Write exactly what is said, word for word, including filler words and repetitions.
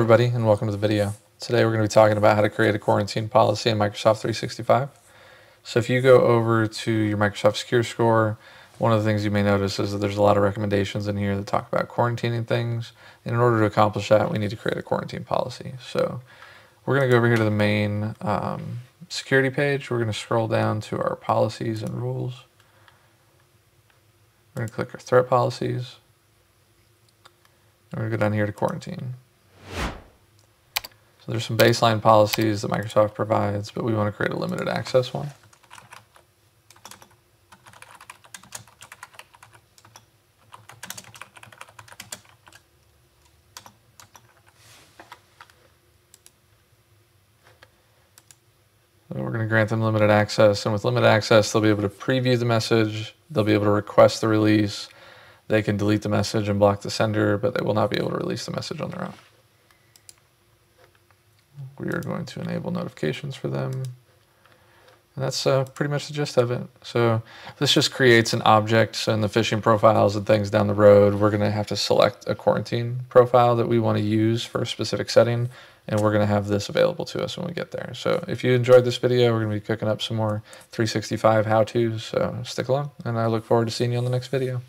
everybody, and welcome to the video. Today we're going to be talking about how to create a quarantine policy in Microsoft three sixty-five. So if you go over to your Microsoft Secure Score, one of the things you may notice is that there's a lot of recommendations in here that talk about quarantining things. And in order to accomplish that, we need to create a quarantine policy. So we're going to go over here to the main um, security page. We're going to scroll down to our policies and rules. We're going to click our threat policies. And we're going to go down here to quarantine. So there's some baseline policies that Microsoft provides, but we want to create a limited access one. So we're going to grant them limited access, and with limited access, they'll be able to preview the message. They'll be able to request the release. They can delete the message and block the sender, but they will not be able to release the message on their own. We are going to enable notifications for them. And that's uh, pretty much the gist of it. So this just creates an object. So in the phishing profiles and things down the road, we're going to have to select a quarantine profile that we want to use for a specific setting. And we're going to have this available to us when we get there. So if you enjoyed this video, we're going to be cooking up some more three sixty-five how-tos. So stick along, and I look forward to seeing you on the next video.